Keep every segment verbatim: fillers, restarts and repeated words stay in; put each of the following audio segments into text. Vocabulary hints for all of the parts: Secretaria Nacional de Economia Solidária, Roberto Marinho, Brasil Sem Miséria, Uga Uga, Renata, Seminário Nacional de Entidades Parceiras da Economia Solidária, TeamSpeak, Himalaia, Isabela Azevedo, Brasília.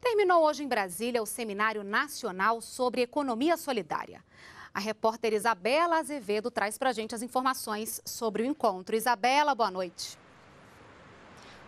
Terminou hoje em Brasília o Seminário Nacional sobre Economia Solidária. A repórter Isabela Azevedo traz para a gente as informações sobre o encontro. Isabela, boa noite.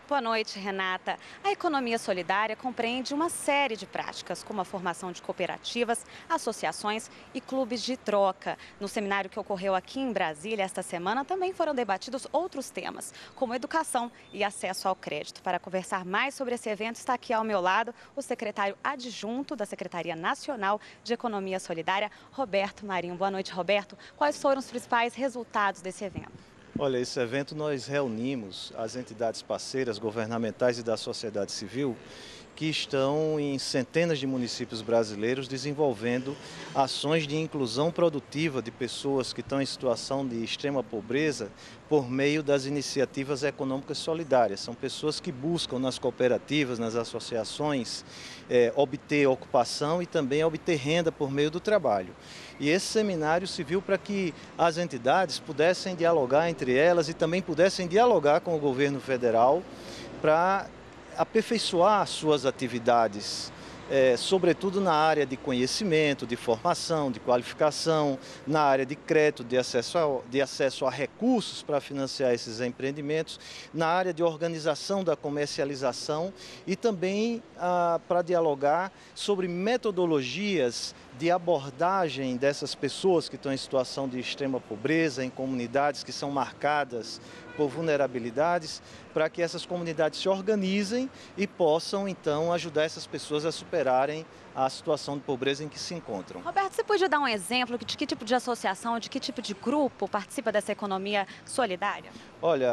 Boa noite, Renata. A economia solidária compreende uma série de práticas, como a formação de cooperativas, associações e clubes de troca. No seminário que ocorreu aqui em Brasília esta semana, também foram debatidos outros temas, como educação e acesso ao crédito. Para conversar mais sobre esse evento, está aqui ao meu lado o secretário adjunto da Secretaria Nacional de Economia Solidária, Roberto Marinho. Boa noite, Roberto. Quais foram os principais resultados desse evento? Olha, esse evento nós reunimos as entidades parceiras governamentais e da sociedade civil que estão em centenas de municípios brasileiros desenvolvendo ações de inclusão produtiva de pessoas que estão em situação de extrema pobreza por meio das iniciativas econômicas solidárias. São pessoas que buscam nas cooperativas, nas associações, é, obter ocupação e também obter renda por meio do trabalho. E esse seminário serviu para que as entidades pudessem dialogar entre elas e também pudessem dialogar com o governo federal para aperfeiçoar suas atividades, é, sobretudo na área de conhecimento, de formação, de qualificação, na área de crédito, de acesso a, de acesso a recursos para financiar esses empreendimentos, na área de organização da comercialização e também ah, para dialogar sobre metodologias de abordagem dessas pessoas que estão em situação de extrema pobreza, em comunidades que são marcadas por vulnerabilidades, para que essas comunidades se organizem e possam, então, ajudar essas pessoas a superarem a situação de pobreza em que se encontram. Roberto, você podia dar um exemplo de que tipo de associação, de que tipo de grupo participa dessa economia solidária? Olha,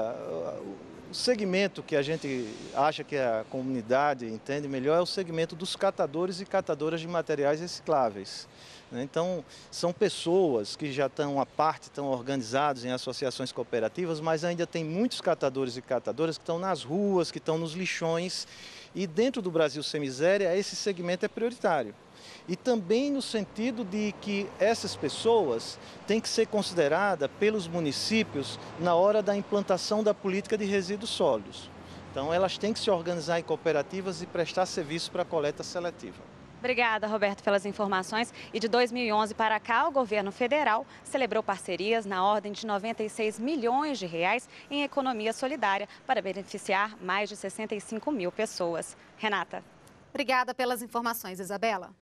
o segmento que a gente acha que a comunidade entende melhor é o segmento dos catadores e catadoras de materiais recicláveis. Então, são pessoas que já estão à parte, estão organizadas em associações cooperativas, mas ainda tem muitos catadores e catadoras que estão nas ruas, que estão nos lixões. E dentro do Brasil Sem Miséria, esse segmento é prioritário. E também no sentido de que essas pessoas têm que ser consideradas pelos municípios na hora da implantação da política de resíduos sólidos. Então, elas têm que se organizar em cooperativas e prestar serviço para a coleta seletiva. Obrigada, Roberto, pelas informações. E de dois mil e onze para cá, o governo federal celebrou parcerias na ordem de noventa e seis milhões de reais em economia solidária para beneficiar mais de sessenta e cinco mil pessoas. Renata. Obrigada pelas informações, Isabela.